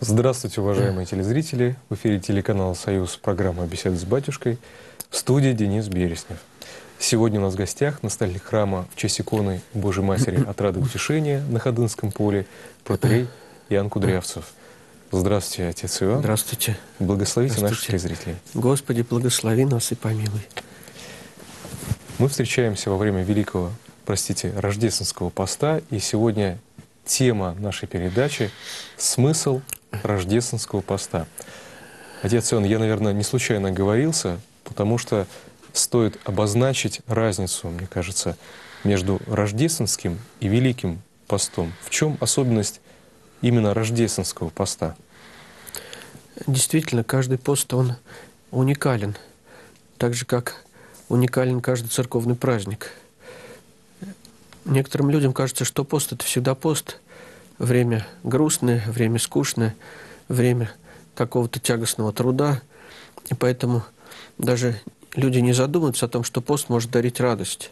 Здравствуйте, уважаемые телезрители. В эфире телеканал «Союз», программа «Беседы с батюшкой», в студии Денис Береснев. Сегодня у нас в гостях настоятель храма в честь иконы Божией Матери «Отрады и Утешения» на Ходынском поле, протоиерей Иоанн Кудрявцев. Здравствуйте, отец Иоанн. Здравствуйте. Благословите наших телезрителей. Господи, благослови нас и помилуй. Мы встречаемся во время великого, Рождественского поста, и сегодня тема нашей передачи – смысл Рождественского поста. Отец Иоанн, я, наверное, не случайно оговорился, потому что стоит обозначить разницу, мне кажется, между Рождественским и Великим постом. В чем особенность именно Рождественского поста? Действительно, каждый пост, он уникален, так же, как уникален каждый церковный праздник. Некоторым людям кажется, что пост – это всегда пост. Время грустное, время скучное, время какого-то тягостного труда. И поэтому даже люди не задумываются о том, что пост может дарить радость.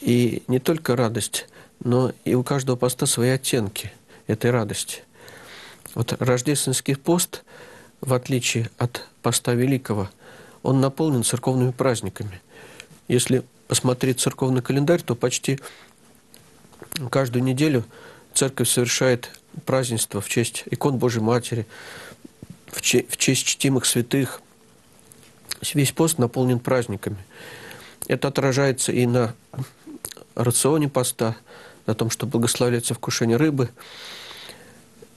И не только радость, но и у каждого поста свои оттенки этой радости. Вот рождественский пост, в отличие от поста великого, он наполнен церковными праздниками. Если посмотреть церковный календарь, то почти каждую неделю церковь совершает празднество в честь икон Божией Матери, в честь чтимых святых. Весь пост наполнен праздниками. Это отражается и на рационе поста, на том, что благословляется вкушение рыбы.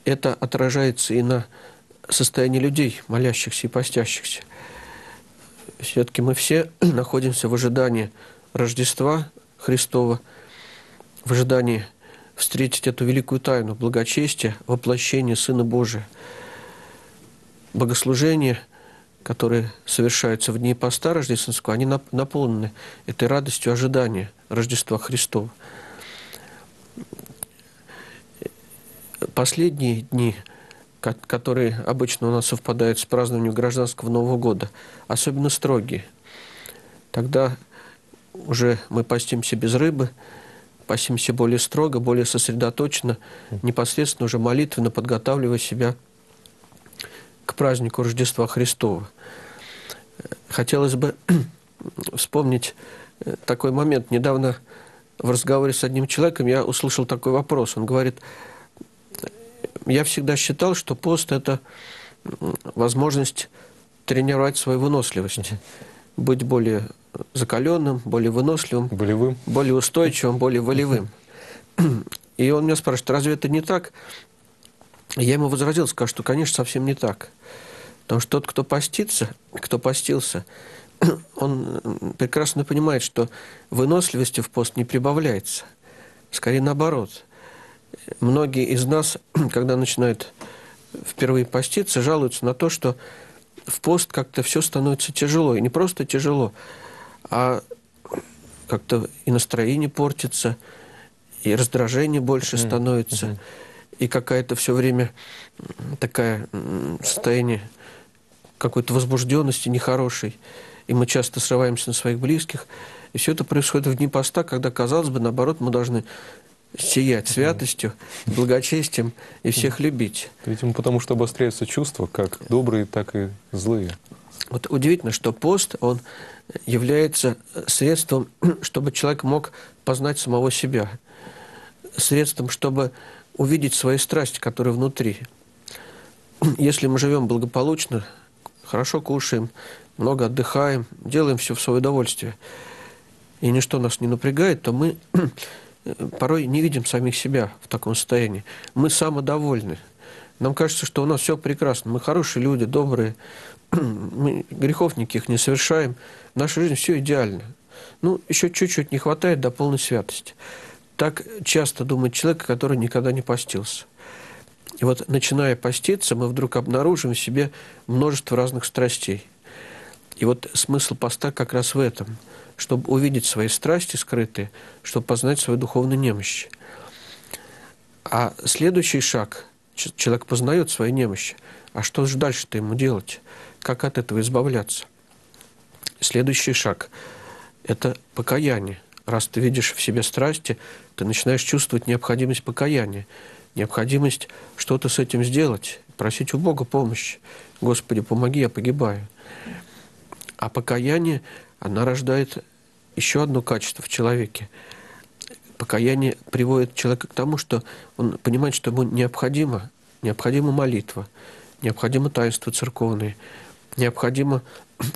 Это отражается и на состоянии людей, молящихся и постящихся. Все-таки мы все находимся в ожидании Рождества Христова, в ожидании встретить эту великую тайну благочестия, воплощение Сына Божия. Богослужения, которые совершаются в дни поста рождественского, они наполнены этой радостью ожидания Рождества Христова. Последние дни, которые обычно у нас совпадают с празднованием гражданского Нового года, особенно строгие. Тогда уже мы постимся без рыбы, постимся более строго, более сосредоточенно, непосредственно уже молитвенно подготавливая себя к празднику Рождества Христова. Хотелось бы вспомнить такой момент. Недавно в разговоре с одним человеком я услышал такой вопрос. Он говорит: я всегда считал, что пост – это возможность тренировать свою выносливость, быть более закаленным, более выносливым, болевым, более устойчивым, более волевым. И он меня спрашивает: разве это не так? Я ему возразил, сказал, что, конечно, совсем не так. Потому что тот, кто постится, кто постился, он прекрасно понимает, что выносливости в пост не прибавляется. Скорее, наоборот. Многие из нас, когда начинают впервые поститься, жалуются на то, что в пост как-то все становится тяжело. И не просто тяжело, а как-то и настроение портится, и раздражение больше становится, и какая-то все время такая состояние какой-то возбужденности нехорошей. И мы часто срываемся на своих близких. И все это происходит в дни поста, когда, казалось бы, наоборот, мы должны сиять святостью, благочестием и всех любить. Видимо, потому что обостряются чувства, как добрые, так и злые. Вот удивительно, что пост, он является средством, чтобы человек мог познать самого себя. Средством, чтобы увидеть свои страсти, которые внутри. Если мы живем благополучно, хорошо кушаем, много отдыхаем, делаем все в свое удовольствие, и ничто нас не напрягает, то мы порой не видим самих себя в таком состоянии. Мы самодовольны. Нам кажется, что у нас все прекрасно. Мы хорошие люди, добрые. Мы грехов никаких не совершаем. В нашей жизни все идеально. Ну, еще чуть-чуть не хватает до полной святости. Так часто думает человек, который никогда не постился. И вот, начиная поститься, мы вдруг обнаружим в себе множество разных страстей. И вот смысл поста как раз в этом. Чтобы увидеть свои страсти скрытые, чтобы познать свою духовную немощь. А следующий шаг – человек познает свои немощи. А что же дальше-то ему делать? Как от этого избавляться? Следующий шаг – это покаяние. Раз ты видишь в себе страсти, ты начинаешь чувствовать необходимость покаяния, необходимость что-то с этим сделать, просить у Бога помощи. Господи, помоги, я погибаю. А покаяние, оно рождает еще одно качество в человеке. Покаяние приводит человека к тому, что он понимает, что ему необходима молитва, необходимо таинство церковное, необходимо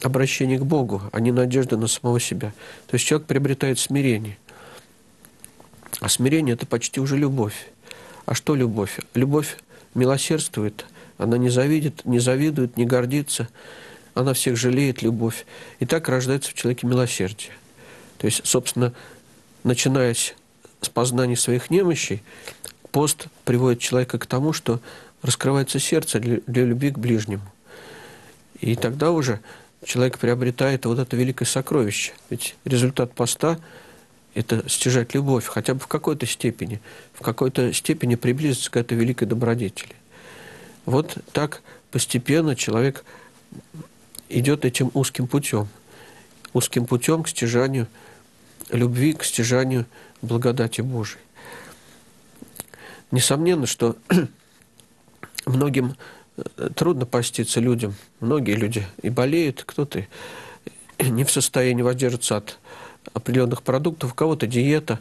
обращение к Богу, а не надежда на самого себя. То есть человек приобретает смирение. А смирение – это почти уже любовь. А что любовь? Любовь милосердствует, она не завидит, не завидует, не гордится, она всех жалеет, любовь. И так рождается в человеке милосердие. То есть, собственно, начиная с познания своих немощей, пост приводит человека к тому, что раскрывается сердце для любви к ближнему. И тогда уже человек приобретает вот это великое сокровище. Ведь результат поста – это стяжать любовь, хотя бы в какой-то степени приблизиться к этой великой добродетели. Вот так постепенно человек идет этим узким путем к стяжанию любви, к стяжанию благодати Божией. Несомненно, что многим трудно поститься людям. Многие люди и болеют, кто-то не в состоянии воздержаться от определенных продуктов, у кого-то диета.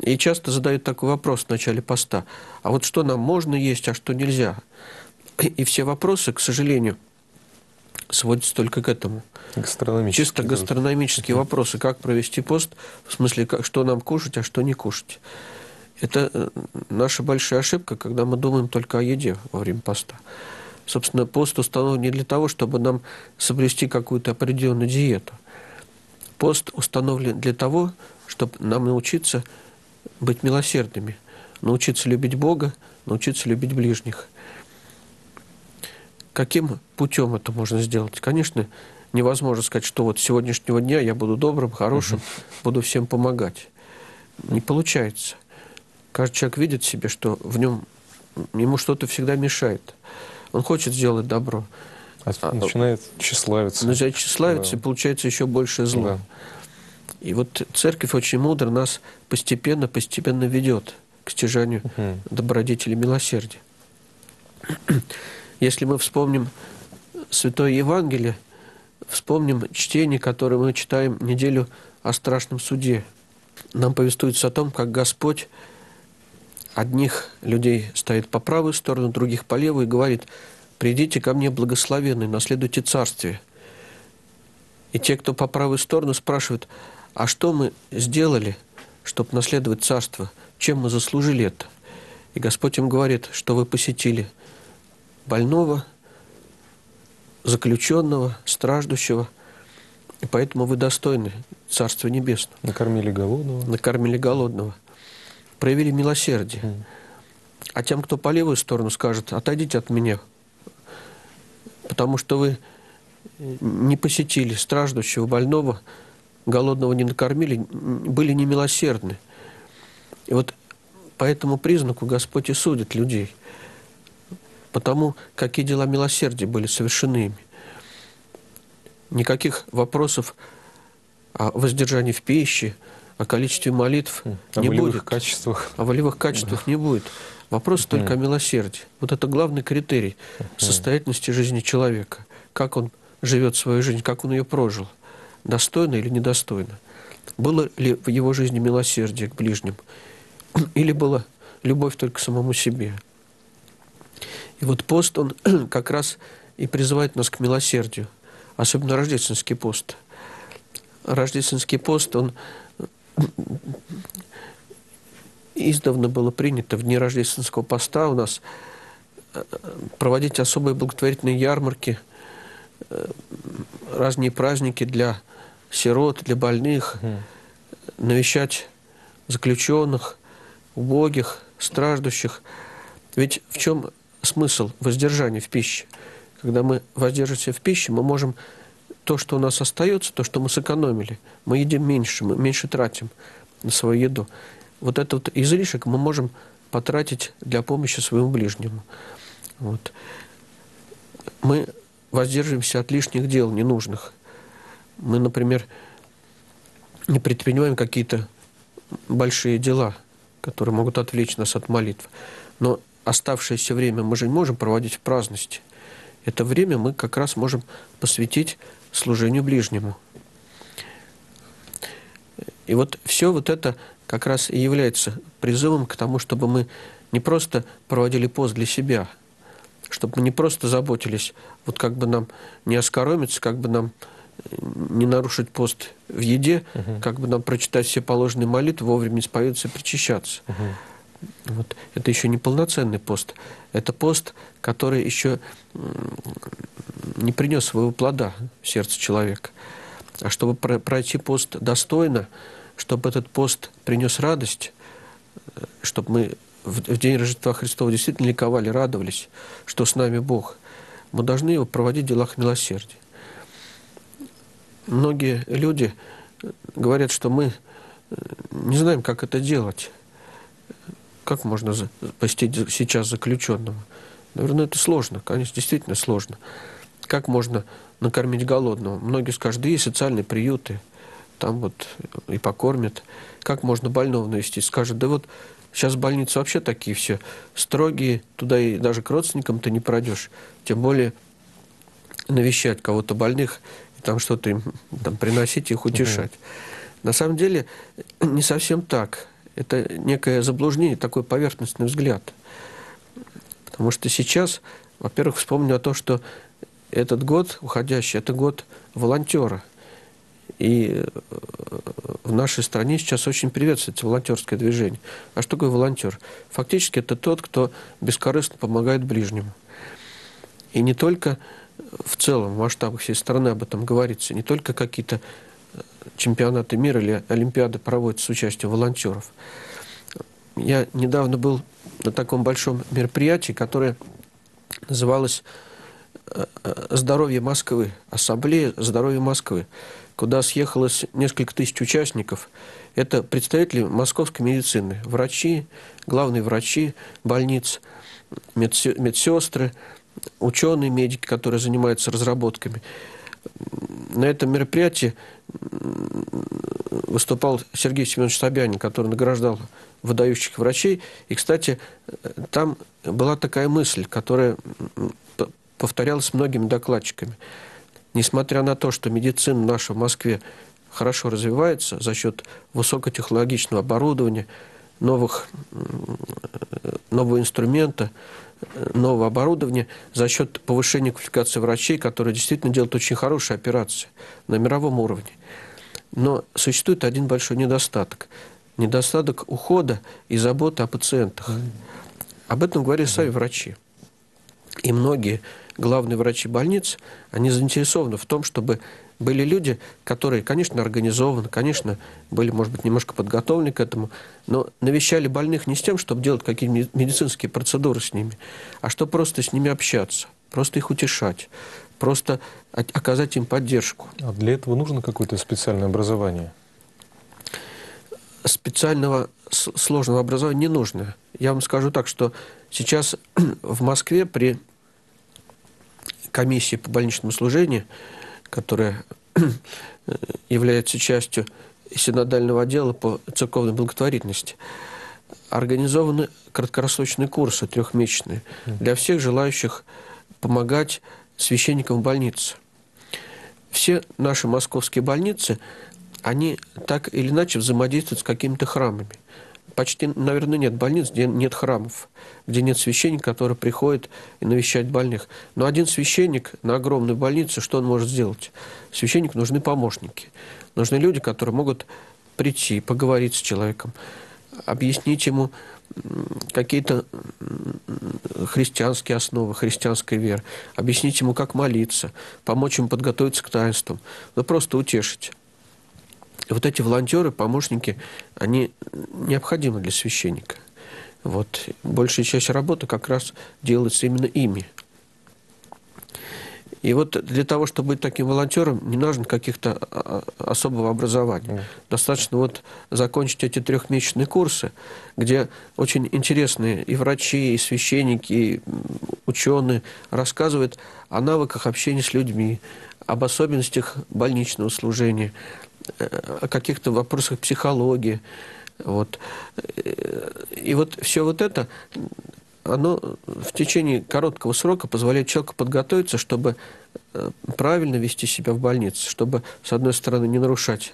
И часто задают такой вопрос в начале поста. А вот что нам можно есть, а что нельзя? И все вопросы, к сожалению, сводится только к этому. Чисто гастрономические вопросы. Как провести пост, в смысле, что нам кушать, а что не кушать. Это наша большая ошибка, когда мы думаем только о еде во время поста. Собственно, пост установлен не для того, чтобы нам соблюсти какую-то определенную диету. Пост установлен для того, чтобы нам научиться быть милосердными, научиться любить Бога, научиться любить ближних. Каким путем это можно сделать? Конечно, невозможно сказать, что вот с сегодняшнего дня я буду добрым, хорошим, буду всем помогать. Не получается. Каждый человек видит в себе, что в нем ему что-то всегда мешает. Он хочет сделать добро. А начинает тщеславиться. Начинает тщеславиться, да. И получается еще больше зла. Да. И вот церковь очень мудро нас постепенно ведет к стяжанию добродетели милосердия. Если мы вспомним Святое Евангелие, вспомним чтение, которое мы читаем неделю о страшном суде, нам повествуется о том, как Господь одних людей ставит по правую сторону, других по левую и говорит: «Придите ко мне, благословенные, наследуйте царствие». И те, кто по правую сторону, спрашивают: «А что мы сделали, чтобы наследовать царство? Чем мы заслужили это?» И Господь им говорит, что вы посетили больного, заключенного, страждущего, и поэтому вы достойны Царства Небесного. Накормили голодного. Накормили голодного. Проявили милосердие. А тем, кто по левую сторону, скажет: отойдите от меня, потому что вы не посетили страждущего, больного, голодного не накормили, были немилосердны. И вот по этому признаку Господь и судит людей. Потому какие дела милосердия были совершены ими. Никаких вопросов о воздержании в пище, о количестве молитв не будет. О волевых качествах. О волевых качествах не будет. Вопрос только о милосердии. Вот это главный критерий состоятельности жизни человека. Как он живет свою жизнь, как он ее прожил. Достойно или недостойно. Было ли в его жизни милосердие к ближним? Или была любовь только к самому себе? И вот пост, он как раз и призывает нас к милосердию. Особенно рождественский пост. Рождественский пост, он издавна было принято в дни рождественского поста у нас проводить особые благотворительные ярмарки, разные праздники для сирот, для больных, навещать заключенных, убогих, страждущих. Ведь в чем смысл воздержания в пище? Когда мы воздерживаемся в пище, мы можем то, что у нас остается, то, что мы сэкономили, мы едим меньше, мы меньше тратим на свою еду. Вот этот вот излишек мы можем потратить для помощи своему ближнему. Вот. Мы воздерживаемся от лишних дел ненужных. Мы, например, не предпринимаем какие-то большие дела, которые могут отвлечь нас от молитв. Но оставшееся время мы же не можем проводить в праздности. Это время мы как раз можем посвятить служению ближнему. И вот все вот это как раз и является призывом к тому, чтобы мы не просто проводили пост для себя, чтобы мы не просто заботились, вот как бы нам не оскоромиться, как бы нам не нарушить пост в еде, как бы нам прочитать все положенные молитвы, вовремя исповедоваться и причащаться. Вот. Это еще не полноценный пост. Это пост, который еще не принес своего плода в сердце человека. А чтобы пройти пост достойно, чтобы этот пост принес радость, чтобы мы в день Рождества Христова действительно ликовали, радовались, что с нами Бог, мы должны его проводить в делах милосердия. Многие люди говорят, что мы не знаем, как это делать. Как можно постить сейчас заключенного? Наверное, это сложно, конечно, действительно сложно. Как можно накормить голодного? Многие скажут, да есть социальные приюты, там вот и покормят. Как можно больного навестить? Скажут, да вот сейчас больницы вообще такие все строгие, туда и даже к родственникам ты не пройдешь. Тем более навещать кого-то больных, и там что-то им там, приносить и их утешать. На самом деле не совсем так. Это некое заблуждение, такой поверхностный взгляд. Потому что сейчас, во-первых, вспомню о том, что этот год уходящий, это год волонтера. И в нашей стране сейчас очень приветствуется волонтерское движение. А что такое волонтер? Фактически это тот, кто бескорыстно помогает ближнему. И не только в целом, в масштабах всей страны об этом говорится, не только какие-то чемпионаты мира или олимпиады проводятся с участием волонтеров. Я недавно был на таком большом мероприятии, которое называлось «Здоровье Москвы», ассамблея «Здоровье Москвы», куда съехалось несколько тысяч участников. Это представители московской медицины, врачи, главные врачи больниц, медсестры, ученые, медики, которые занимаются разработками. На этом мероприятии выступал Сергей Семенович Собянин, который награждал выдающих врачей. И, кстати, там была такая мысль, которая повторялась многими докладчиками. Несмотря на то, что медицина наша в Москве хорошо развивается за счет высокотехнологичного оборудования, нового инструмента, нового оборудования, за счет повышения квалификации врачей, которые действительно делают очень хорошие операции на мировом уровне. Но существует один большой недостаток. Недостаток ухода и заботы о пациентах. Об этом говорили сами врачи. И многие главные врачи больниц, они заинтересованы в том, чтобы были люди, которые, конечно, организованы, конечно, были, может быть, немножко подготовлены к этому, но навещали больных не с тем, чтобы делать какие-то медицинские процедуры с ними, а чтобы просто с ними общаться, просто их утешать, просто оказать им поддержку. А для этого нужно какое-то специальное образование? Специального сложного образования не нужно. Я вам скажу так, что сейчас в Москве при комиссии по больничному служению, которая является частью синодального отдела по церковной благотворительности, организованы краткосрочные курсы, трехмесячные, для всех желающих помогать священникам в больнице. Все наши московские больницы, они так или иначе взаимодействуют с какими-то храмами. Почти, наверное, нет больниц, где нет храмов, где нет священника, который приходит и навещает больных. Но один священник на огромной больнице, что он может сделать? Священнику нужны помощники. Нужны люди, которые могут прийти, поговорить с человеком, объяснить ему какие-то христианские основы, христианской веры, объяснить ему, как молиться, помочь ему подготовиться к таинствам, но просто утешить. И вот эти волонтеры, помощники, они необходимы для священника. Вот. Большая часть работы как раз делается именно ими. И вот для того, чтобы быть таким волонтером, не нужно каких-то особого образования. Достаточно вот закончить эти трехмесячные курсы, где очень интересные и врачи, и священники, и ученые рассказывают о навыках общения с людьми, об особенностях больничного служения, о каких-то вопросах психологии. Вот. И вот все вот это оно в течение короткого срока позволяет человеку подготовиться, чтобы правильно вести себя в больнице, чтобы, с одной стороны, не нарушать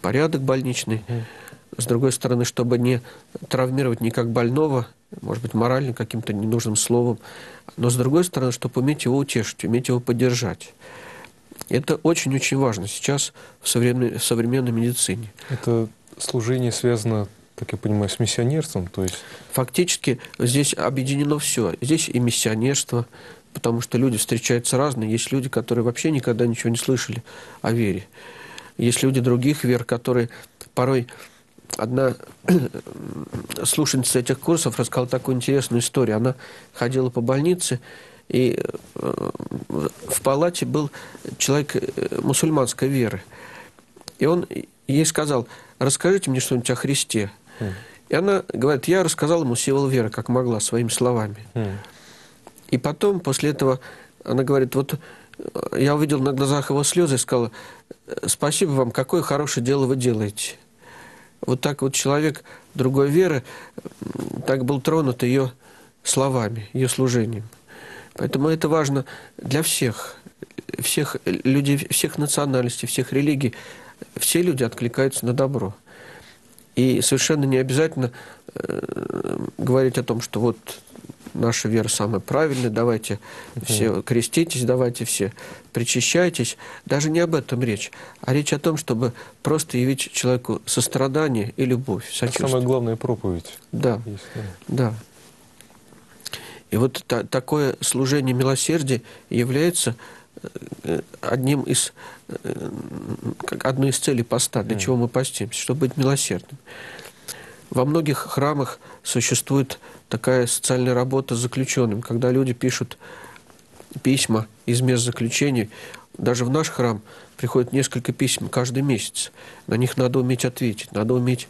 порядок больничный, с другой стороны, чтобы не травмировать никак больного, может быть, морально каким-то ненужным словом, но, с другой стороны, чтобы уметь его утешить, уметь его поддержать. Это очень-очень важно сейчас в современной медицине. Это служение связано, как я понимаю, с миссионерством? То есть... Фактически здесь объединено все. Здесь и миссионерство, потому что люди встречаются разные. Есть люди, которые вообще никогда ничего не слышали о вере. Есть люди других вер, которые порой... Одна слушательница этих курсов рассказала такую интересную историю. Она ходила по больнице, и в палате был человек мусульманской веры. И он ей сказал: расскажите мне что-нибудь о Христе. И она говорит: я рассказала ему символ веры, как могла, своими словами. И потом, после этого, она говорит: вот я увидел на глазах его слезы и сказала: спасибо вам, какое хорошее дело вы делаете. Вот так вот человек другой веры так был тронут ее словами, ее служением. Поэтому это важно для всех, всех людей, всех национальностей, всех религий. Все люди откликаются на добро. И совершенно не обязательно говорить о том, что вот наша вера самая правильная, давайте все креститесь, давайте все причащайтесь. Даже не об этом речь, а речь о том, чтобы просто явить человеку сострадание и любовь, сочувствие. Это самая главная проповедь. Да, да. И вот такое служение милосердия является одной из целей поста, для чего мы постимся, чтобы быть милосердным. Во многих храмах существует такая социальная работа с заключенным, когда люди пишут письма из мест заключения. Даже в наш храм приходит несколько писем каждый месяц. На них надо уметь ответить, надо уметь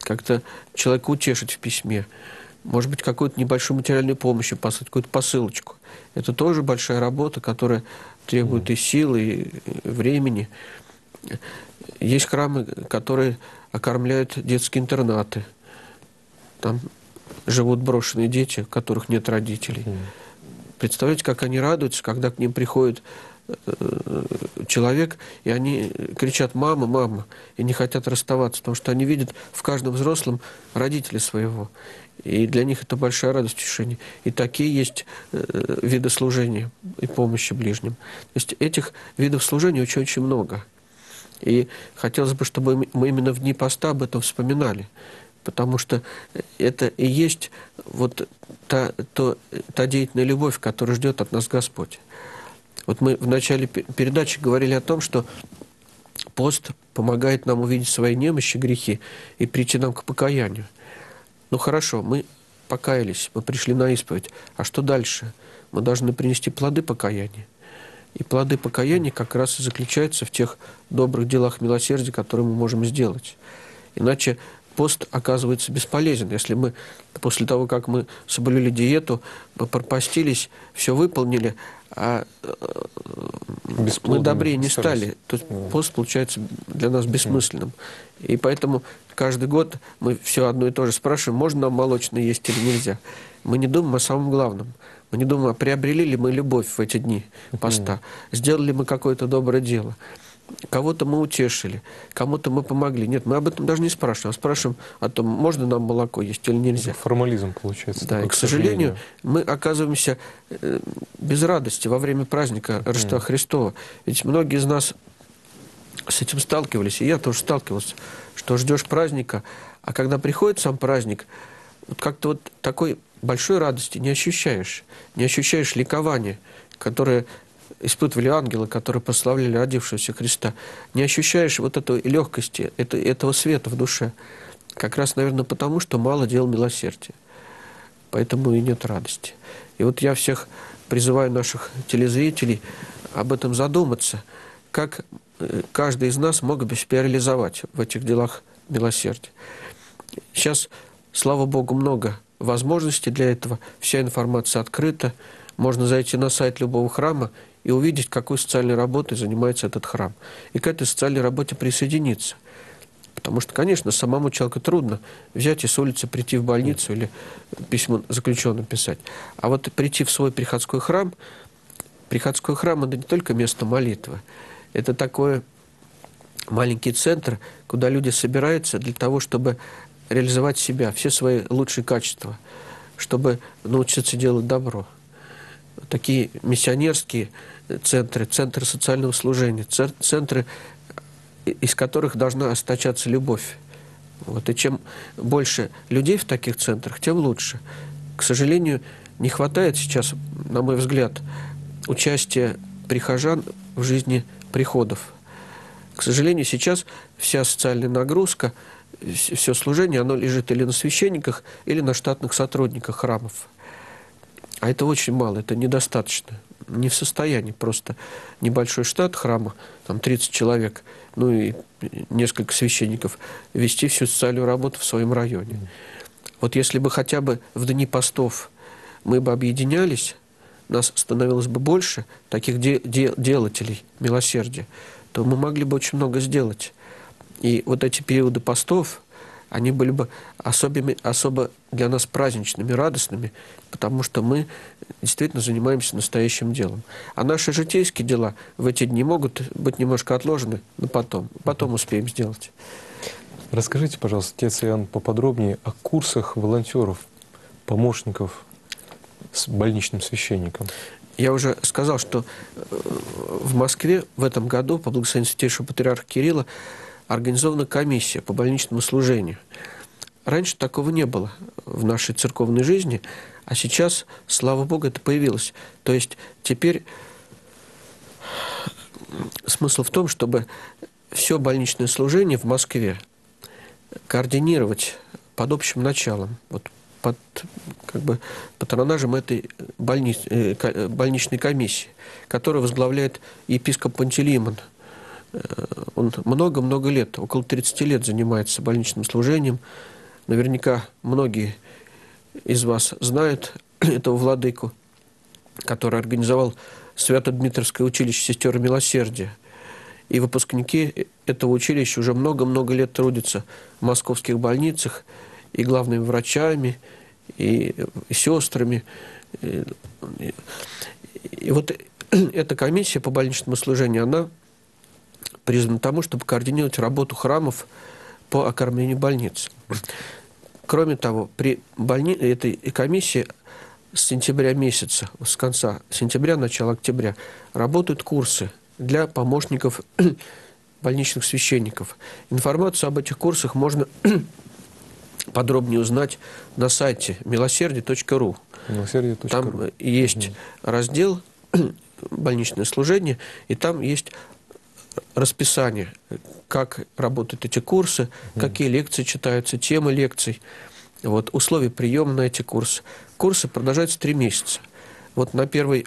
как-то человека утешить в письме. Может быть, какую-то небольшую материальную помощь, послать какую-то посылочку. Это тоже большая работа, которая требует и сил, и времени. Есть храмы, которые окормляют детские интернаты. Там живут брошенные дети, у которых нет родителей. Представляете, как они радуются, когда к ним приходит человек, и они кричат: «Мама, мама!», и не хотят расставаться, потому что они видят в каждом взрослом родителя своего. И для них это большая радость, утешение. И такие есть виды служения и помощи ближним. То есть этих видов служения очень-очень много. И хотелось бы, чтобы мы именно в дни поста об этом вспоминали. Потому что это и есть вот та деятельная любовь, которую ждет от нас Господь. Вот мы в начале передачи говорили о том, что пост помогает нам увидеть свои немощи, грехи и прийти нам к покаянию. Ну хорошо, мы покаялись, мы пришли на исповедь. А что дальше? Мы должны принести плоды покаяния. И плоды покаяния как раз и заключаются в тех добрых делах милосердия, которые мы можем сделать. Иначе пост оказывается бесполезен. Если мы после того, как мы соблюли диету, мы пропастились, все выполнили, а мы добрее не стали, то пост получается для нас бессмысленным. И поэтому каждый год мы все одно и то же спрашиваем: можно нам молочное есть или нельзя. Мы не думаем о самом главном. Мы не думаем, а приобрели ли мы любовь в эти дни поста, сделали ли мы какое-то доброе дело, кого-то мы утешили, кому-то мы помогли. Нет, мы об этом даже не спрашиваем, а спрашиваем о том, можно нам молоко есть или нельзя. Формализм получается. Да, и, к сожалению, мы оказываемся без радости во время праздника Рождества Христова. Ведь многие из нас с этим сталкивались, и я тоже сталкивался, что ждешь праздника, а когда приходит сам праздник, вот как-то вот такой... большой радости не ощущаешь. Не ощущаешь ликования, которое испытывали ангелы, которые прославляли родившегося Христа. Не ощущаешь вот этой легкости, этого света в душе. Как раз, наверное, потому, что мало дел милосердия. Поэтому и нет радости. И вот я всех призываю наших телезрителей об этом задуматься. Как каждый из нас мог бы себя реализовать в этих делах милосердия. Сейчас, слава Богу, много возможности для этого, вся информация открыта. Можно зайти на сайт любого храма и увидеть, какой социальной работой занимается этот храм. И к этой социальной работе присоединиться. Потому что, конечно, самому человеку трудно взять и с улицы прийти в больницу или письмо заключенным писать. А вот прийти в свой приходской храм... Приходской храм – это не только место молитвы. Это такой маленький центр, куда люди собираются для того, чтобы реализовать себя, все свои лучшие качества, чтобы научиться делать добро. Такие миссионерские центры, центры социального служения, центры, из которых должна источаться любовь. Вот. И чем больше людей в таких центрах, тем лучше. К сожалению, не хватает сейчас, на мой взгляд, участия прихожан в жизни приходов. К сожалению, сейчас вся социальная нагрузка, все служение, оно лежит или на священниках, или на штатных сотрудниках храмов. А это очень мало, это недостаточно. Не в состоянии просто небольшой штат храма, там 30 человек, ну и несколько священников, вести всю социальную работу в своем районе. Вот если бы хотя бы в дни постов мы бы объединялись, нас становилось бы больше таких делателей милосердия, то мы могли бы очень много сделать. И вот эти периоды постов, они были бы особо для нас праздничными, радостными, потому что мы действительно занимаемся настоящим делом. А наши житейские дела в эти дни могут быть немножко отложены, но потом успеем сделать. Расскажите, пожалуйста, отец Иоанн, поподробнее о курсах волонтеров, помощников с больничным священником. Я уже сказал, что в Москве в этом году по благословению Святейшего Патриарха Кирилла организована комиссия по больничному служению. Раньше такого не было в нашей церковной жизни, а сейчас, слава Богу, это появилось. То есть теперь смысл в том, чтобы все больничное служение в Москве координировать под общим началом, вот под как бы патронажем этой больничной комиссии, которую возглавляет епископ Пантелеймон. Он много-много лет, около 30 лет занимается больничным служением. Наверняка многие из вас знают этого владыку, который организовал Свято-Дмитровское училище сестер Милосердия. И выпускники этого училища уже много-много лет трудятся в московских больницах и главными врачами, и сестрами. И вот эта комиссия по больничному служению, она призвана тому, чтобы координировать работу храмов по окормлению больниц. Кроме того, при этой комиссии с сентября месяца, с конца сентября, начала октября, работают курсы для помощников больничных священников. Информацию об этих курсах можно подробнее узнать на сайте miloserdie.ru. Там есть раздел «Больничное служение», и там есть расписание, как работают эти курсы, какие лекции читаются, темы лекций, вот, условия приема на эти курсы. Курсы продолжаются 3 месяца. Вот на первый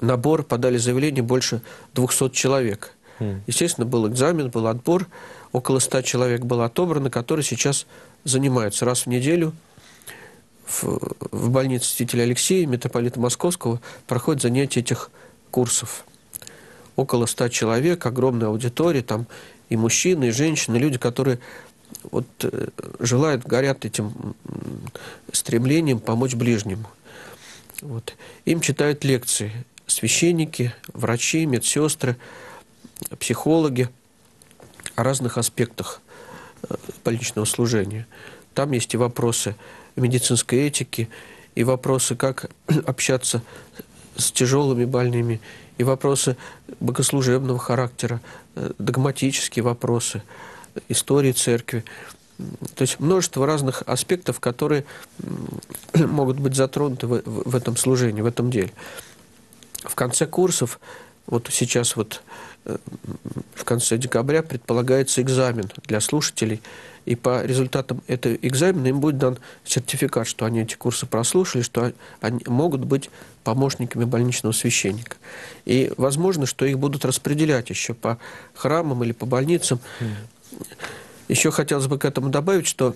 набор подали заявление больше 200 человек. Естественно, был экзамен, был отбор. Около 100 человек было отобрано, которые сейчас занимаются раз в неделю в больнице святителя Алексея, митрополита Московского, проходят занятия этих курсов. Около 100 человек, огромная аудитория, там и мужчины, и женщины, люди, которые вот желают, горят этим стремлением помочь ближнему. Вот. Им читают лекции священники, врачи, медсестры, психологи о разных аспектах больничного служения. Там есть и вопросы медицинской этики, и вопросы, как общаться с тяжелыми больными, и вопросы богослужебного характера, догматические вопросы, истории церкви. То есть множество разных аспектов, которые могут быть затронуты в этом служении, в этом деле. В конце курсов, вот сейчас вот в конце декабря предполагается экзамен для слушателей, и по результатам этого экзамена им будет дан сертификат, что они эти курсы прослушали, что они могут быть помощниками больничного священника. И возможно, что их будут распределять еще по храмам или по больницам. Еще хотелось бы к этому добавить, что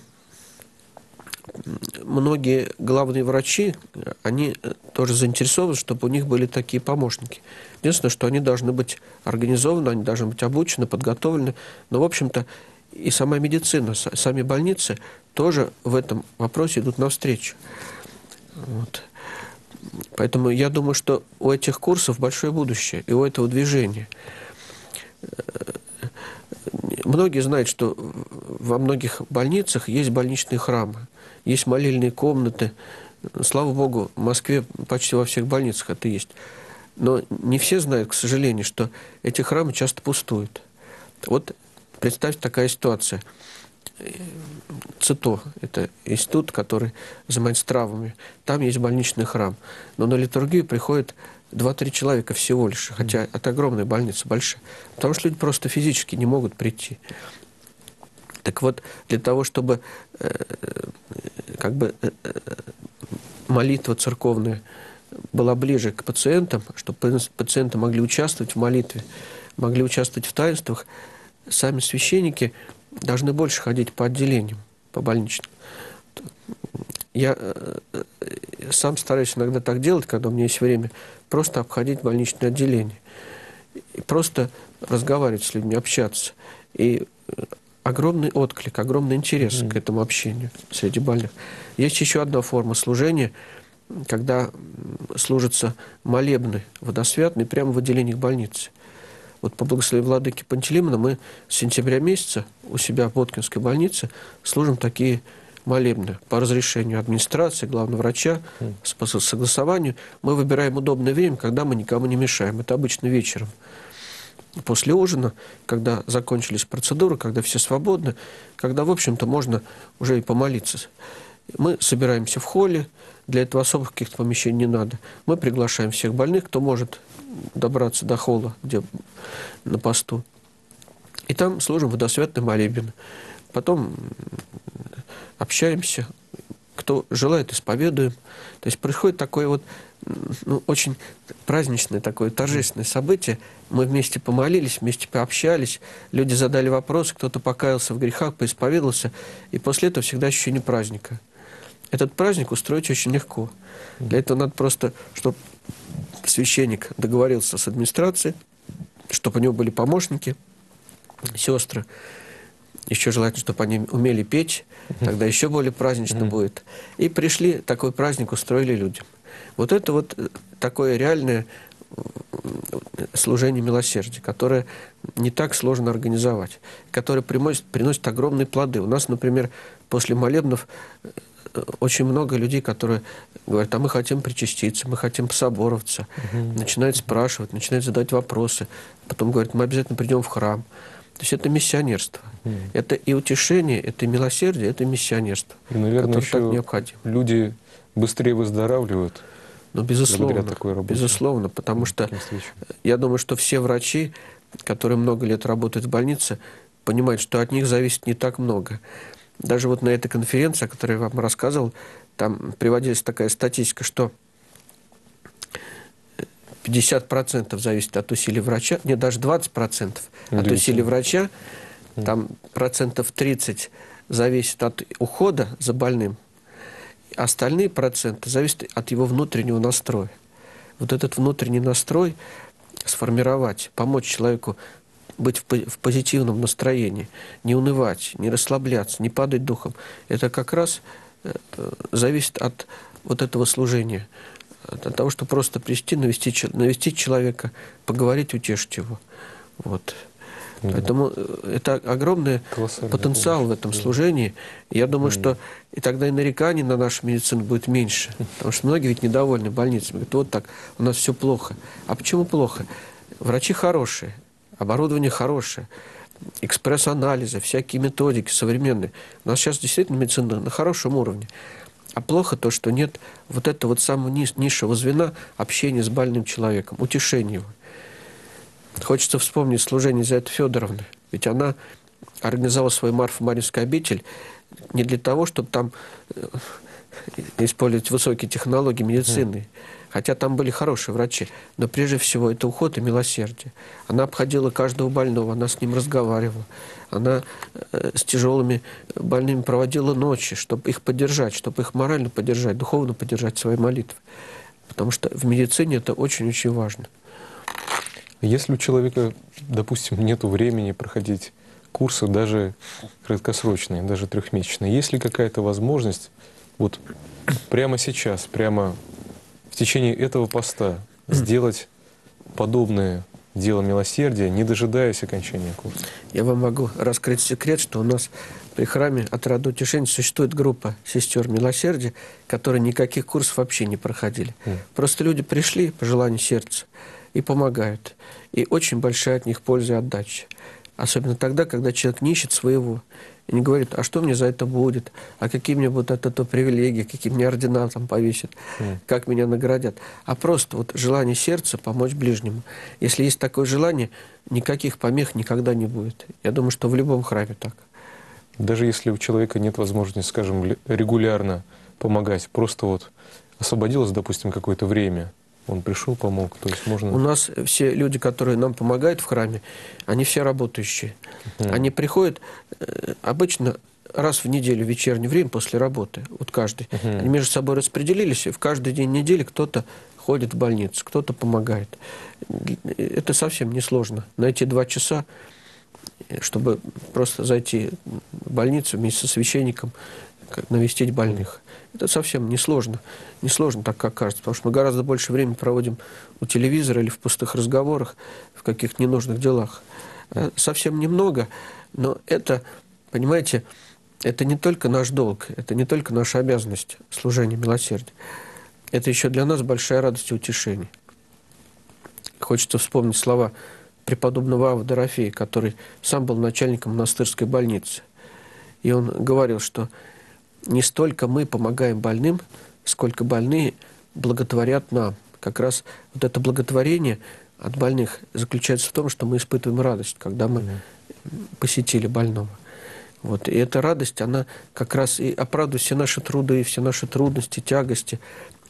многие главные врачи, они тоже заинтересованы, чтобы у них были такие помощники. Единственное, что они должны быть организованы, они должны быть обучены, подготовлены. Но, в общем-то, и сама медицина, сами больницы тоже в этом вопросе идут навстречу. Вот. Поэтому я думаю, что у этих курсов большое будущее, и у этого движения. Многие знают, что во многих больницах есть больничные храмы, есть молельные комнаты. Слава Богу, в Москве почти во всех больницах это есть. Но не все знают, к сожалению, что эти храмы часто пустуют. Вот представьте, такая ситуация. ЦИТО – это институт, который занимается травмами. Там есть больничный храм. Но на литургию приходит 2-3 человека всего лишь, хотя от огромной больницы, большая. Потому что люди просто физически не могут прийти. Так вот, для того, чтобы молитва церковная была ближе к пациентам, чтобы пациенты могли участвовать в молитве, могли участвовать в таинствах, сами священники должны больше ходить по отделениям, по больничным. Я сам стараюсь иногда так делать, когда у меня есть время, просто обходить больничное отделение. И просто разговаривать с людьми, общаться. И огромный отклик, огромный интерес к этому общению среди больных. Есть еще одна форма служения, когда служатся молебны водосвятные прямо в отделениях больницы. Вот по благословению владыки Пантелеймона мы с сентября месяца у себя в Боткинской больнице служим такие молебны по разрешению администрации, главного врача, по согласованию. Мы выбираем удобное время, когда мы никому не мешаем. Это обычно вечером. После ужина, когда закончились процедуры, когда все свободны, когда, в общем-то, можно уже и помолиться. Мы собираемся в холле, для этого особых каких-то помещений не надо. Мы приглашаем всех больных, кто может добраться до холла, где на посту. И там служим водосвятный молебен. Потом общаемся, кто желает, исповедуем. То есть происходит такое вот, ну, очень праздничное, такое торжественное событие. Мы вместе помолились, вместе пообщались. Люди задали вопросы, кто-то покаялся в грехах, поисповедовался. И после этого всегда ощущение праздника. Этот праздник устроить очень легко. Для этого надо просто, чтобы священник договорился с администрацией, чтобы у него были помощники, сестры. Еще желательно, чтобы они умели петь, тогда еще более празднично будет. И пришли, такой праздник устроили людям. Вот это вот такое реальное служение милосердия, которое не так сложно организовать, которое приносит огромные плоды. У нас, например, после молебнов очень много людей, которые говорят, а мы хотим причаститься, мы хотим пособороваться. Начинают спрашивать, начинают задавать вопросы. Потом говорят, мы обязательно придем в храм. То есть это миссионерство. Это и утешение, это и милосердие, это и миссионерство. И, наверное, еще так необходимо. Люди быстрее выздоравливают. Ну, безусловно, такой работе. Безусловно, потому что я думаю, что все врачи, которые много лет работают в больнице, понимают, что от них зависит не так много. Даже вот на этой конференции, о которой я вам рассказывал, там приводилась такая статистика, что 50% зависит от усилий врача, не, даже 20% от усилий врача, там процентов 30 зависит от ухода за больным, остальные проценты зависят от его внутреннего настроя. Вот этот внутренний настрой сформировать, помочь человеку быть в позитивном настроении, не унывать, не расслабляться, не падать духом. Это как раз зависит от вот этого служения, от того, что просто прийти, навестить человека, поговорить, утешить его. Вот. Поэтому это огромный потенциал в этом служении. Я думаю, что и тогда и нареканий на нашу медицину будет меньше. Потому что многие ведь недовольны больницами. Говорят, вот так, у нас все плохо. А почему плохо? Врачи хорошие, оборудование хорошее, экспресс-анализы, всякие методики современные. У нас сейчас действительно медицина на хорошем уровне. А плохо то, что нет вот этого вот самого низшего звена общения с больным человеком, утешения его. Хочется вспомнить служение Елизаветы Федоровны. Ведь она организовала свою Марфа-Мариинскую обитель не для того, чтобы там использовать высокие технологии медицины. Хотя там были хорошие врачи. Но прежде всего это уход и милосердие. Она обходила каждого больного, она с ним разговаривала. Она с тяжелыми больными проводила ночи, чтобы их поддержать, чтобы их морально поддержать, духовно поддержать своей молитвой. Потому что в медицине это очень-очень важно. Если у человека, допустим, нет времени проходить курсы, даже краткосрочные, даже трехмесячные. Есть ли какая-то возможность вот прямо сейчас, прямо в течение этого поста сделать подобные дело милосердия, не дожидаясь окончания курса? Я вам могу раскрыть секрет, что у нас при храме Отрады и Утешения существует группа сестер милосердия, которые никаких курсов вообще не проходили. Просто люди пришли по желанию сердца и помогают. И очень большая от них польза и отдача. Особенно тогда, когда человек не ищет своего. И не говорит, а что мне за это будет? А какие мне будут от этого привилегии? Какие мне ордена там повесят? Как меня наградят? А просто вот желание сердца помочь ближнему. Если есть такое желание, никаких помех никогда не будет. Я думаю, что в любом храме так. Даже если у человека нет возможности, скажем, регулярно помогать, просто вот освободилось, допустим, какое-то время, он пришел, помог, то есть можно... У нас все люди, которые нам помогают в храме, они все работающие. Они приходят обычно раз в неделю, в вечернее время, после работы, вот каждый. Они между собой распределились, и в каждый день недели кто-то ходит в больницу, кто-то помогает. Это совсем несложно. Найти 2 часа, чтобы просто зайти в больницу вместе со священником, навестить больных. Это совсем несложно. Несложно, так как кажется, потому что мы гораздо больше времени проводим у телевизора или в пустых разговорах, в каких-то ненужных делах. Совсем немного, но это, понимаете, это не только наш долг, это не только наша обязанность служения милосердия. Это еще для нас большая радость и утешение. Хочется вспомнить слова преподобного Авва Дорофея, который сам был начальником монастырской больницы. И он говорил, что не столько мы помогаем больным, сколько больные благотворят нам. Как раз вот это благотворение от больных заключается в том, что мы испытываем радость, когда мы посетили больного. Вот. И эта радость, она как раз и оправдывает все наши труды, и все наши трудности, тягости.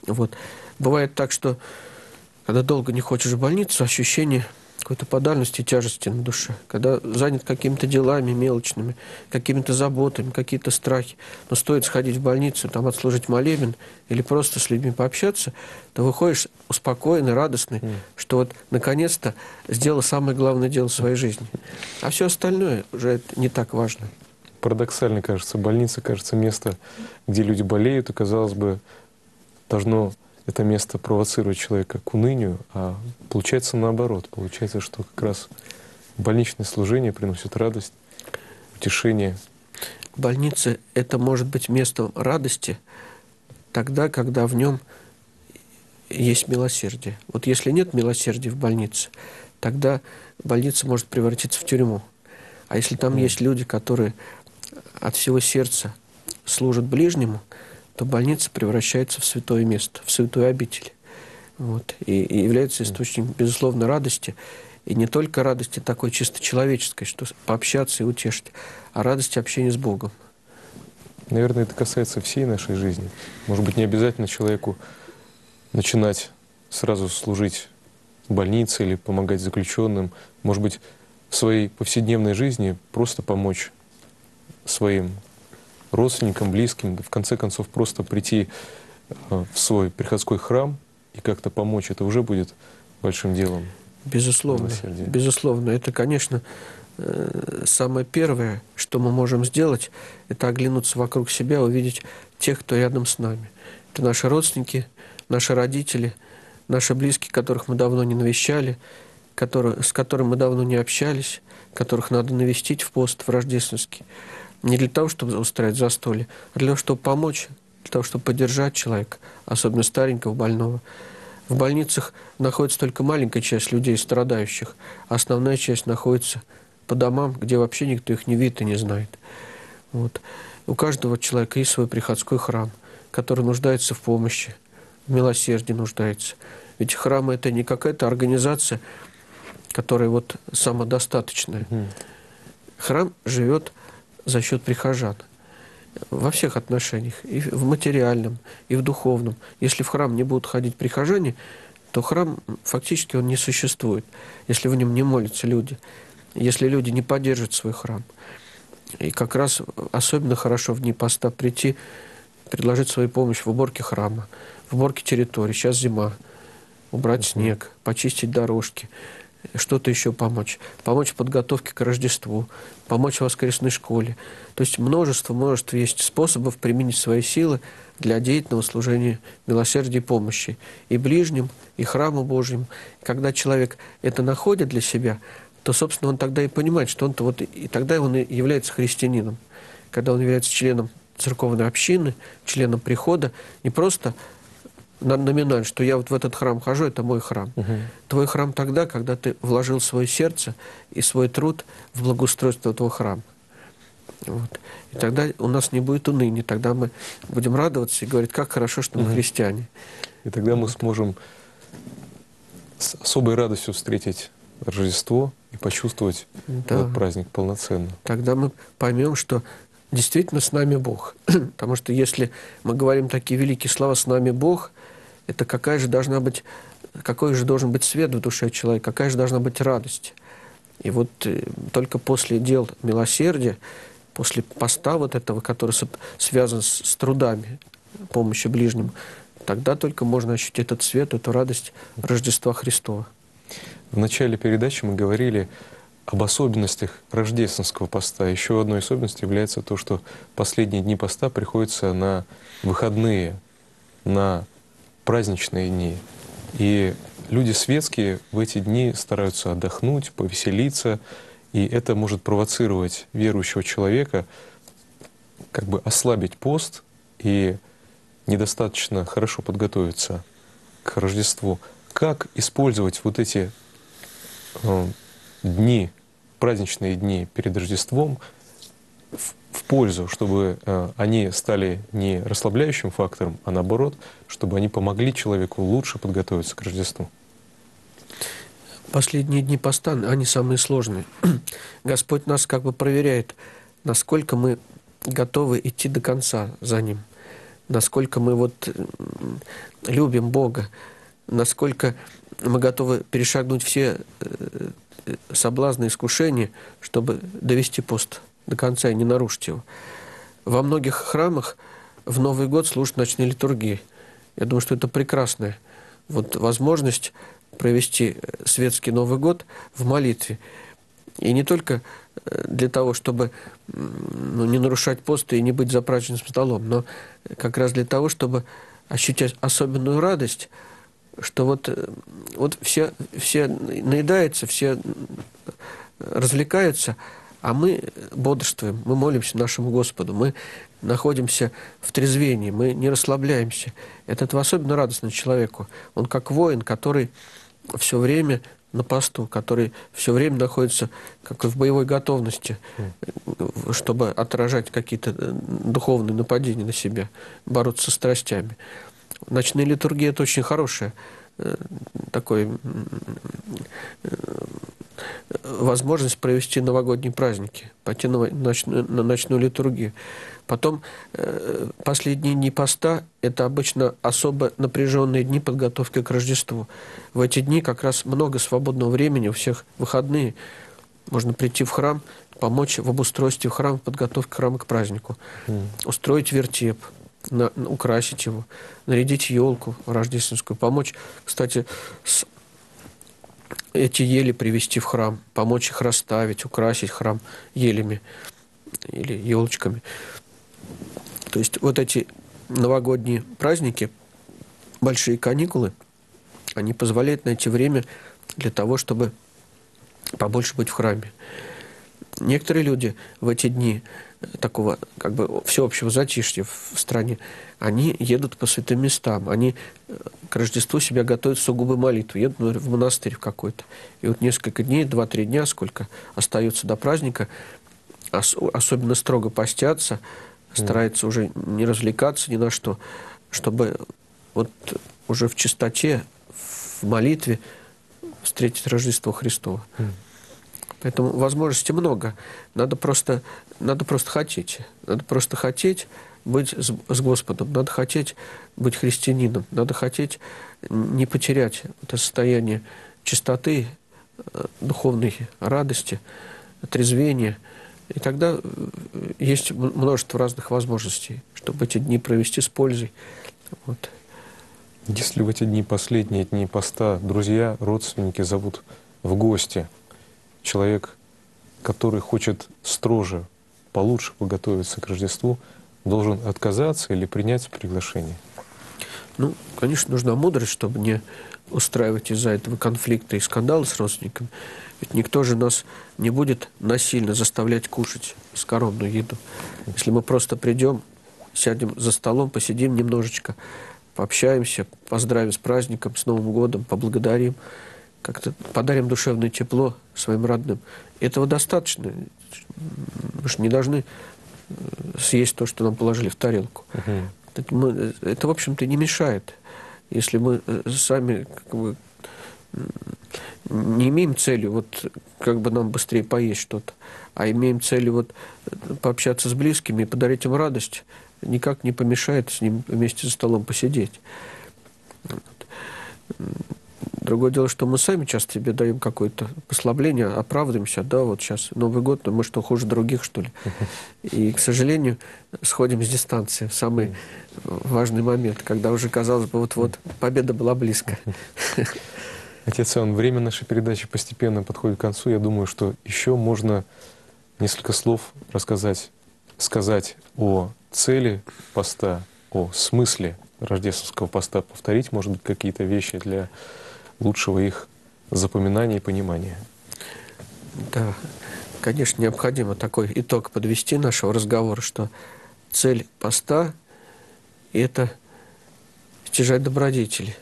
Вот. Бывает так, что когда долго не хочешь в больницу, ощущение какой-то подальности и тяжести на душе, когда занят какими-то делами мелочными, какими-то заботами, какие-то страхи, но стоит сходить в больницу, там отслужить молебен или просто с людьми пообщаться, то выходишь успокоенный, радостный, что вот наконец-то сделал самое главное дело в своей жизни. А все остальное уже не так важно. Парадоксально, кажется, больница, кажется, место, где люди болеют, и, казалось бы, должно... это место провоцирует человека к унынию, а получается наоборот. Получается, что как раз больничное служение приносит радость, утешение. Больница — это может быть место радости тогда, когда в нем есть милосердие. Вот если нет милосердия в больнице, тогда больница может превратиться в тюрьму. А если там есть люди, которые от всего сердца служат ближнему, то больница превращается в святое место, в святую обитель. Вот. И является источником, безусловно, радости. И не только радости такой чисто человеческой, что пообщаться и утешить, а радости общения с Богом. Наверное, это касается всей нашей жизни. Может быть, не обязательно человеку начинать сразу служить в больнице или помогать заключенным. Может быть, в своей повседневной жизни просто помочь своим родственникам, близким, в конце концов, просто прийти в свой приходской храм и как-то помочь, это уже будет большим делом. Безусловно, безусловно. Это, конечно, самое первое, что мы можем сделать, это оглянуться вокруг себя, увидеть тех, кто рядом с нами. Это наши родственники, наши родители, наши близкие, которых мы давно не навещали, с которыми мы давно не общались, которых надо навестить в пост, в рождественский. Не для того, чтобы устраивать застолье, а для того, чтобы помочь, для того, чтобы поддержать человека, особенно старенького, больного. В больницах находится только маленькая часть людей, страдающих, а основная часть находится по домам, где вообще никто их не видит и не знает. Вот. У каждого человека есть свой приходской храм, который нуждается в помощи, в милосердии нуждается. Ведь храм — это не какая-то организация, которая вот самодостаточная. Храм живет за счет прихожан во всех отношениях, и в материальном, и в духовном. Если в храм не будут ходить прихожане, то храм фактически он не существует, если в нем не молятся люди, если люди не поддержат свой храм. И как раз особенно хорошо в дни поста прийти, предложить свою помощь в уборке храма, в уборке территории. Сейчас зима, убрать снег, почистить дорожки, что-то еще помочь. Помочь в подготовке к Рождеству, помочь в воскресной школе. То есть множество есть способов применить свои силы для деятельного служения милосердия и помощи. И ближним, и храму Божьим. Когда человек это находит для себя, то, собственно, он тогда и понимает, что он-то вот... И тогда он и является христианином. Когда он является членом церковной общины, членом прихода, не просто... номинально, что я вот в этот храм хожу, это мой храм. Твой храм тогда, когда ты вложил свое сердце и свой труд в благоустройство этого храма. Вот. И тогда у нас не будет уныния, тогда мы будем радоваться и говорить, как хорошо, что мы христиане. И тогда мы сможем с особой радостью встретить Рождество и почувствовать этот праздник полноценно. Тогда мы поймем, что действительно с нами Бог. Потому что если мы говорим такие великие слова «с нами Бог», это какой же должен быть свет в душе человека, какая же должна быть радость. И вот только после дел милосердия, после поста вот этого, который связан с трудами помощи ближнему, тогда только можно ощутить этот свет, эту радость Рождества Христова. В начале передачи мы говорили об особенностях рождественского поста. Еще одной особенностью является то, что последние дни поста приходятся на выходные, на праздничные дни. И люди светские в эти дни стараются отдохнуть, повеселиться, и это может провоцировать верующего человека как бы ослабить пост и недостаточно хорошо подготовиться к Рождеству. Как использовать вот эти дни, праздничные дни перед Рождеством в пользу, чтобы они стали не расслабляющим фактором, а наоборот, чтобы они помогли человеку лучше подготовиться к Рождеству? Последние дни поста, они самые сложные. Господь нас как бы проверяет, насколько мы готовы идти до конца за Ним, насколько мы вот любим Бога, насколько мы готовы перешагнуть все соблазны, искушения, чтобы довести пост до конца и не нарушить его. Во многих храмах в Новый год служат ночные литургии. Я думаю, что это прекрасная возможность провести светский Новый год в молитве. И не только для того, чтобы не нарушать пост и не быть за праздничным столом, но как раз для того, чтобы ощутить особенную радость, что вот все наедаются, все развлекаются, а мы бодрствуем, мы молимся нашему Господу, мы находимся в трезвении, мы не расслабляемся. Это особенно радостно человеку. Он как воин, который все время на посту, который все время находится как в боевой готовности, чтобы отражать какие-то духовные нападения на себя, бороться со страстями. Ночные литургии – это очень хорошая возможность провести новогодние праздники, пойти на ночную литургию. Потом последние дни поста – это обычно особо напряженные дни подготовки к Рождеству. В эти дни как раз много свободного времени, у всех выходные. Можно прийти в храм, помочь в обустройстве храма, в подготовке храма к празднику, устроить вертеп, украсить его, нарядить елку рождественскую, помочь, кстати, эти ели привести в храм, помочь их расставить, украсить храм елями или елочками. То есть вот эти новогодние праздники, большие каникулы, они позволяют найти время для того, чтобы побольше быть в храме. Некоторые люди в эти дни такого как бы всеобщего затишья в стране, они едут по святым местам, они к Рождеству себя готовят сугубо молитву, едут, например, в монастырь какой-то. И вот несколько дней, 2-3 дня, сколько остается до праздника, особенно строго постятся, стараются уже не развлекаться ни на что, чтобы вот уже в чистоте, в молитве встретить Рождество Христово. Поэтому возможностей много. Надо просто хотеть. Надо просто хотеть быть с Господом. Надо хотеть быть христианином. Надо хотеть не потерять это состояние чистоты, духовной радости, трезвения. И тогда есть множество разных возможностей, чтобы эти дни провести с пользой. Вот. Если в эти дни, последние дни поста, друзья, родственники зовут в гости человек, который хочет строже, получше подготовиться к Рождеству, должен отказаться или принять приглашение? Ну, конечно, нужна мудрость, чтобы не устраивать из-за этого конфликта и скандалы с родственниками. Ведь никто же нас не будет насильно заставлять кушать скоромную еду. Если мы просто придем, сядем за столом, посидим немножечко, пообщаемся, поздравим с праздником, с Новым годом, поблагодарим, как-то подарим душевное тепло своим родным. Этого достаточно. Мы же не должны съесть то, что нам положили в тарелку. Это, в общем-то, не мешает. Если мы сами как бы не имеем цели вот как бы нам быстрее поесть что-то, а имеем цели вот пообщаться с близкими и подарить им радость, никак не помешает с ним вместе за столом посидеть. Другое дело, что мы сами часто себе даем какое-то послабление, оправдываемся, да, вот сейчас Новый год, но мы что, хуже других, что ли? И, к сожалению, сходим с дистанции. Самый важный момент, когда уже, казалось бы, вот-вот победа была близко. Отец Иоанн, время нашей передачи постепенно подходит к концу. Я думаю, что еще можно несколько слов сказать о цели поста, о смысле рождественского поста, повторить, может быть, какие-то вещи для лучшего их запоминания и понимания. Да, конечно, необходимо такой итог подвести нашего разговора, что цель поста – это стяжать добродетели.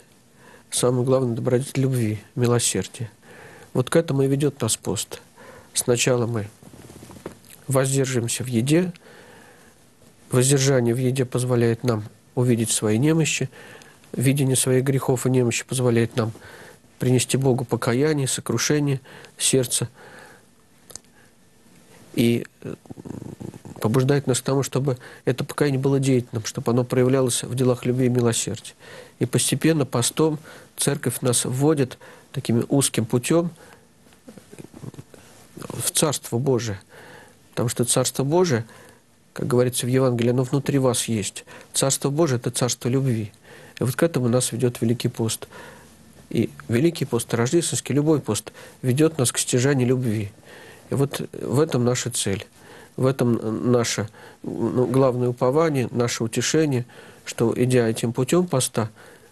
Самое главное – добродетель любви, милосердия. Вот к этому и ведет нас пост. Сначала мы воздерживаемся в еде. Воздержание в еде позволяет нам увидеть свои немощи. Видение своих грехов и немощи позволяет нам принести Богу покаяние, сокрушение сердца и побуждает нас к тому, чтобы это покаяние было деятельным, чтобы оно проявлялось в делах любви и милосердия. И постепенно постом Церковь нас вводит таким узким путем в Царство Божие, потому что Царство Божие, как говорится в Евангелии, оно внутри вас есть. Царство Божие – это Царство любви. И вот к этому нас ведет Великий пост. И Великий пост, рождественский, любой пост, ведет нас к стяжанию любви. И вот в этом наша цель, в этом наше главное упование, наше утешение, что, идя этим путем поста,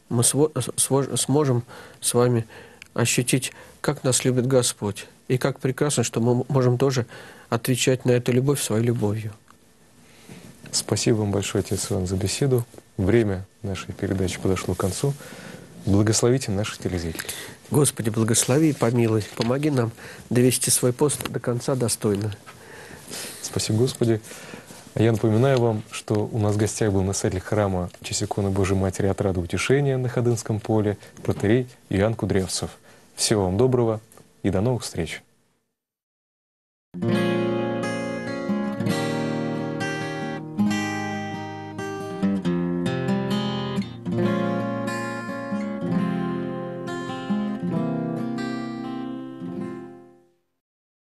мы сможем с вами ощутить, как нас любит Господь, и как прекрасно, что мы можем тоже отвечать на эту любовь своей любовью. Спасибо вам большое, отец Иоанн, за беседу. Время нашей передачи подошло к концу. Благословите наших телезрителей. Господи, благослови и помилуй. Помоги нам довести свой пост до конца достойно. Спасибо, Господи. Я напоминаю вам, что у нас в гостях был настоятель храма в честь иконы Божией Матери Отрады и Утешения на Ходынском поле, протоиерей Иоанн Кудрявцев. Всего вам доброго и до новых встреч.